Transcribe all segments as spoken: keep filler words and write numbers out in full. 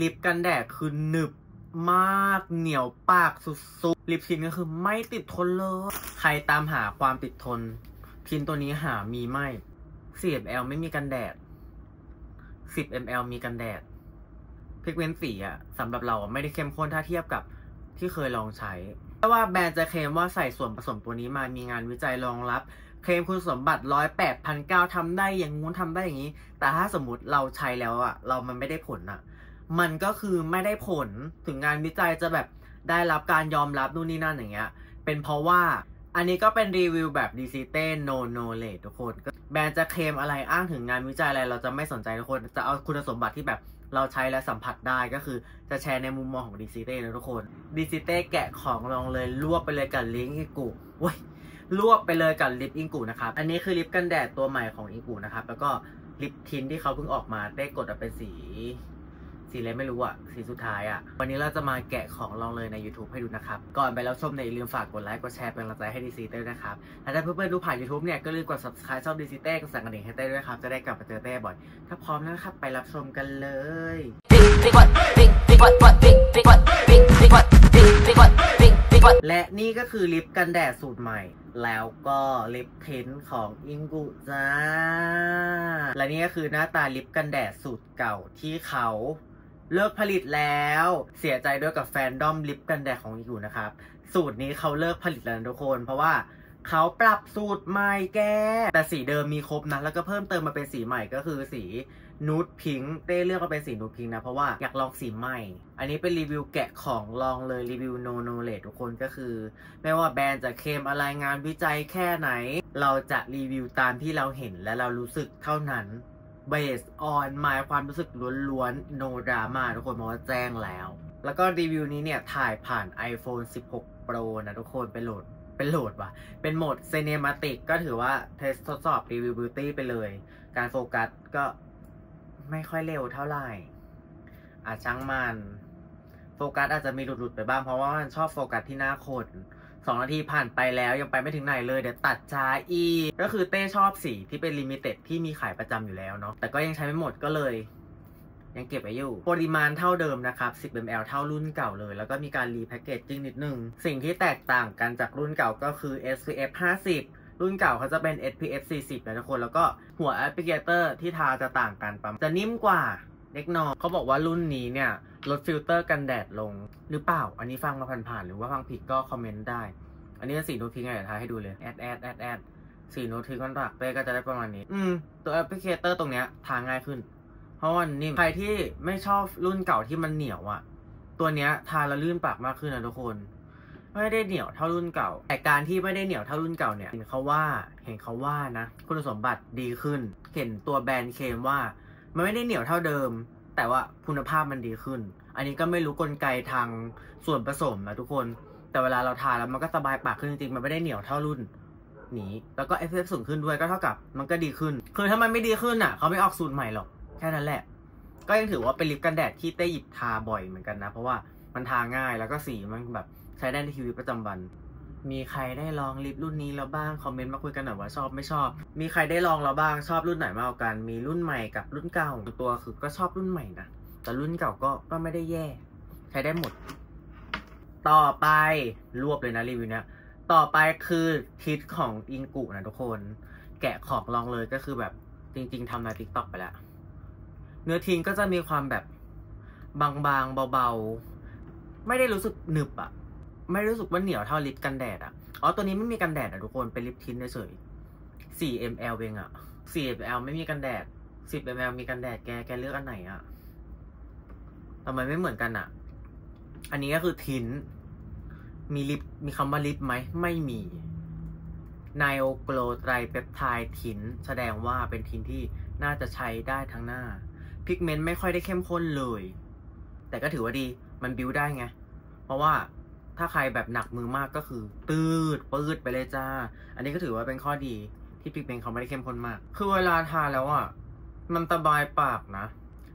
ลิปกันแดดคือหนึบมากเหนียวปากสุดๆลิปชิ้นก็คือไม่ติดทนเลยใครตามหาความติดทนชิ้นตัวนี้หามีไม่ สิบ เอ็ม แอล ไม่มีกันแดด สิบ เอ็ม แอล มีกันแดดพิกเมนต์สีอะสำหรับเราไม่ได้เข้มข้นถ้าเทียบกับที่เคยลองใช้แต่ว่าแบรนด์จะเคลมว่าใส่ส่วนผสมตัวนี้มามีงานวิจัยรองรับเคลมคุณสมบัติร้อยแปดพันเก้าทำได้อย่างงู้นทำได้อย่างนี้แต่ถ้าสมมติเราใช้แล้วอะเรามันไม่ได้ผลอะมันก็คือไม่ได้ผลถึงงานวิจัยจะแบบได้รับการยอมรับนู่นนี่นั่นอย่างเงี้ยเป็นเพราะว่าอันนี้ก็เป็นรีวิวแบบดิซิเต้โนโนเลททุกคนแบรนด์จะเคลมอะไรอ้างถึงงานวิจัยอะไรเราจะไม่สนใจทุกคนจะเอาคุณสมบัติที่แบบเราใช้และสัมผัสได้ก็คือจะแชร์ในมุมมองของดิซิเต้นะทุกคนดิซิเต้แกะของลองเลยลวกไปเลยกับลิปอิงกูเว้ยลวกไปเลยกับลิปอิงกูนะครับอันนี้คือลิปกันแดดตัวใหม่ของอิงกูนะครับแล้วก็ลิปทินที่เขาเพิ่งออกมาได้กดเป็นสีสีอะไรไม่รู้อะสีสุดท้ายอะวันนี้เราจะมาแกะของลองเลยใน YouTube ให้ดูนะครับก่อนไปแล้วชมในอย่าลืมฝากกดไลค์กดแชร์เป็นกำลังใจให้ดิซิเต้นะครับและถ้าเพื่อนๆดูผ่าน YouTube เนี่ยก็ลืมกด Subscribe ช่องดิซิเต้กดสั่นกระดิ่งให้เต้ด้วยครับจะได้กลับมาเจอเต้บ่อยถ้าพร้อมแล้วครับไปรับชมกันเลยและนี่ก็คือลิปกันแดดสูตรใหม่แล้วก็ลิปเทนของอิงกุจ้าและนี่ก็คือหน้าตาลิปกันแดดสูตรเก่าที่เขาเลิกผลิตแล้วเสียใจด้วยกับแฟนดอมลิปกันแดดของอิงกุนะครับสูตรนี้เขาเลิกผลิตแล้วทุกคนเพราะว่าเขาปรับสูตรใหม่แกแต่สีเดิมมีครบนะแล้วก็เพิ่มเติมมาเป็นสีใหม่ก็คือสีนูดพิงค์เต้เลือกมาเป็นสีนูดพิงค์นะเพราะว่าอยากลองสีใหม่อันนี้เป็นรีวิวแกะของลองเลยรีวิวโนโนเลททุกคนก็คือไม่ว่าแบรนด์จะเคลมอะไรงานวิจัยแค่ไหนเราจะรีวิวตามที่เราเห็นและเรารู้สึกเท่านั้น based on my ความรู้สึกล้วนๆ no drama ทุกคนเพราะว่าแจ้งแล้วแล้วก็รีวิวนี้เนี่ยถ่ายผ่าน ไอโฟน สิบหก โปร นะทุกคนไปโหลดเป็นโหลดว่ะเป็นโหมดเซเนมาติกก็ถือว่าเทสทดสอบรีวิวบิวตี้ไปเลยการโฟกัสก็ไม่ค่อยเร็วเท่าไหร่อ่ะช่างมันโฟกัสอาจจะมีหลุดๆไปบ้างเพราะว่ามันชอบโฟกัสที่หน้าคนสองนาทีผ่านไปแล้วยังไปไม่ถึงไหนเลยเดี๋ยวตัดช้าอีกก็คือเต้ชอบสีที่เป็นลิมิเต็ดที่มีขายประจำอยู่แล้วเนาะแต่ก็ยังใช้ไม่หมดก็เลยยังเก็บไว้อยู่ปริมาณเท่าเดิมนะครับ สิบ เอ็ม แอล เท่ารุ่นเก่าเลยแล้วก็มีการรีแพคเกจจิ้งนิดนึงสิ่งที่แตกต่างกันจากรุ่นเก่าก็คือ เอส พี เอฟ ห้าสิบ รุ่นเก่าเขาจะเป็น เอส พี เอฟ สี่สิบ นะทุกคนแล้วก็หัวแอปพลิเคเตอร์ที่ทาจะต่างกันประมาณจะนิ่มกว่าเล็กน้อยเขาบอกว่ารุ่นนี้เนี่ยลดฟิลเตอร์กันแดดลงหรือเปล่าอันนี้ฟังมาผ่านๆหรือว่าฟังผิดก็คอมเมนต์ได้อันนี้สีนูดพิงค์เดี๋ยวทาให้ดูเลยแอดแอดแอดแอดสีนูดพิงค์ก้อนรักเป้ก็จะได้ประมาณนี้อืมตัวแอปพลิเคเตอร์ตรงเนี้ยทาง่ายขึ้นเพราะว่านิ่มใครที่ไม่ชอบรุ่นเก่าที่มันเหนียวอะตัวเนี้ยทาแล้วลื่นปากมากขึ้นนะทุกคนไม่ได้เหนียวเท่ารุ่นเก่าแต่การที่ไม่ได้เหนียวเท่ารุ่นเก่าเนี่ยเห็นเขาว่าเห็นเขาว่านะคุณสมบัติดีขึ้นเห็นตัวแบรนด์เคลมว่ามันไม่ได้เหนียวเท่าเดิมแต่ว่าคุณภาพมันดีขึ้นอันนี้ก็ไม่รู้กลไกทางส่วนผสมนะทุกคนแต่เวลาเราทาแล้วมันก็สบายปากขึ้นจริงๆมันไม่ได้เหนียวเท่ารุ่นนี้แล้วก็ เอฟ เอฟ สูงขึ้นด้วยก็เท่ากับมันก็ดีขึ้นคือถ้ามันไม่ดีขึ้นอะเขาไม่ออกสูตรใหม่หรอกแค่นั้นแหละก็ยังถือว่าเป็นลิปกันแดดที่เต้หยิบทาบ่อยเหมือนกันนะเพราะว่ามันทาง่ายแล้วก็สีมันแบบใช้ได้ในชีวิตประจำวันมีใครได้ลองลิปรุ่นนี้แล้วบ้างคอมเมนต์มาคุยกันหน่อยว่าชอบไม่ชอบมีใครได้ลองแล้วบ้างชอบรุ่นไหนมากกว่ากันมีรุ่นใหม่กับรุ่นเก่าตัวคือก็ชอบรุ่นใหม่นะแต่รุ่นเก่าก็ก็ไม่ได้แย่ใช้ได้หมดต่อไปรวบเลยนะรีวิวเนี้ยต่อไปคือทิศของอิงกุนะทุกคนแกะของลองเลยก็คือแบบจริงๆทำใน ติ๊กต็อก ไปแล้วเนื้อทิ้งก็จะมีความแบบบางๆเบาๆไม่ได้รู้สึกหนึบอะไม่รู้สึกว่าเหนียวเท่าลิปกันแดดอะอ๋อตัวนี้ไม่มีกันแดดอะทุกคนเป็นลิปทิ้นเฉยๆ สี่ เอ็ม แอล เองอะ สี่ เอ็ม แอล ไม่มีกันแดด สิบ เอ็ม แอล มีกันแดดแกแกเลือกอันไหนอะทำไมไม่เหมือนกันอะอันนี้ก็คือทิ้นมีลิปมีคำว่าลิปไหมไม่มีไนโอโกลไตรเปปไทด์ทิ้นแสดงว่าเป็นทิ้นที่น่าจะใช้ได้ทั้งหน้าพิกเมนต์ไม่ค่อยได้เข้มข้นเลยแต่ก็ถือว่าดีมันบิวได้ไงเพราะว่าถ้าใครแบบหนักมือมากก็คือตืดปืดไปเลยจ้าอันนี้ก็ถือว่าเป็นข้อดีที่พิกเมนต์เขาไม่ได้เข้มข้นมากคือเวลาทาแล้วอ่ะมันสบายปากนะ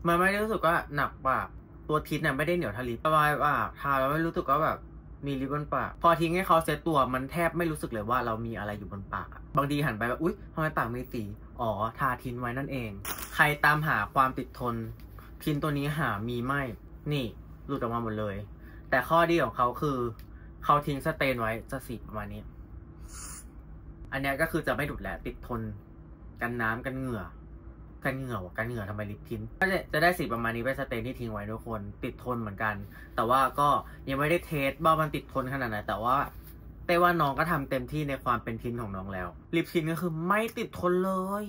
มันไม่ได้รู้สึกว่าหนักปากตัวทิศเนี่ยไม่ได้เหนียวทะลิปสบายปากทาแล้วไม่รู้สึกว่าแบบมีริบบนปากพอทิ้งให้เขาเซตตัวมันแทบไม่รู้สึกเลยว่าเรามีอะไรอยู่บนปากบางทีหันไปแบบอุ๊ยทำไมปากมีสีอ๋อทาทิ้นไว้นั่นเองใครตามหาความติดทนทิ้นตัวนี้หามีไม่ นี่หลุดออกมาหมดเลยแต่ข้อดีของเขาคือเขาทิ้งสเตนไว้จะสีประมาณนี้อันนี้ก็คือจะไม่ดุดแหละติดทนกันน้ำกันเหงื่อกันเหงื่อกันเหงื่อทำไมลิปทิ้นก็จะได้สีประมาณนี้ไปสเตนที่ทิ้งไว้ทุกคนติดทนเหมือนกันแต่ว่าก็ยังไม่ได้เทสว่ามันติดทนขนาดไหนแต่ว่าแต่ว่าน้องก็ทำเต็มที่ในความเป็นทิ้นของน้องแล้วลิปทิ้นก็คือไม่ติดทนเลย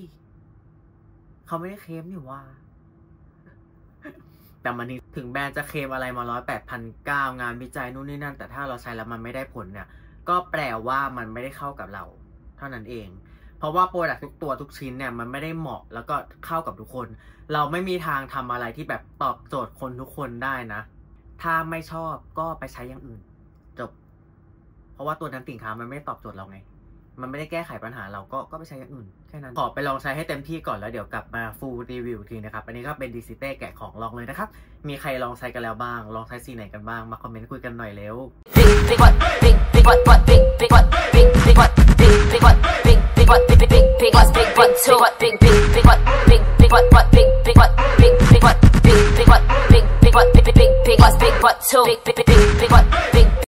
เขาไม่ได้เคลมนี่ว่าแต่มันถึงแบรนด์จะเคลมอะไรมาร้อยแปดพันเก้างานวิจัยนู่นนี่นั่นแต่ถ้าเราใช้แล้วมันไม่ได้ผลเนี่ยก็แปลว่ามันไม่ได้เข้ากับเราเท่านั้นเองเพราะว่าโปรดักต์ทุกตัวทุกชิ้นเนี่ยมันไม่ได้เหมาะแล้วก็เข้ากับทุกคนเราไม่มีทางทำอะไรที่แบบตอบโจทย์คนทุกคนได้นะถ้าไม่ชอบก็ไปใช้อย่างอื่นจบเพราะว่าตัวนั้นสินค้ามันไม่ตอบโจทย์เราไงมันไม่ได้แก้ไขปัญหาเราก็ก็ไปใช้อย่างอื่นแค่นั้นขอไปลองใช้ให้เต็มที่ก่อนแล้วเดี๋ยวกลับมาฟูลรีวิวทีนะครับอันนี้ก็เป็นดิซิเต้แกะของลองเลยนะครับมีใครลองใช้กันแล้วบ้างลองใช้สีไหนกันบ้างมาคอมเมนต์คุยกันหน่อยเร็ว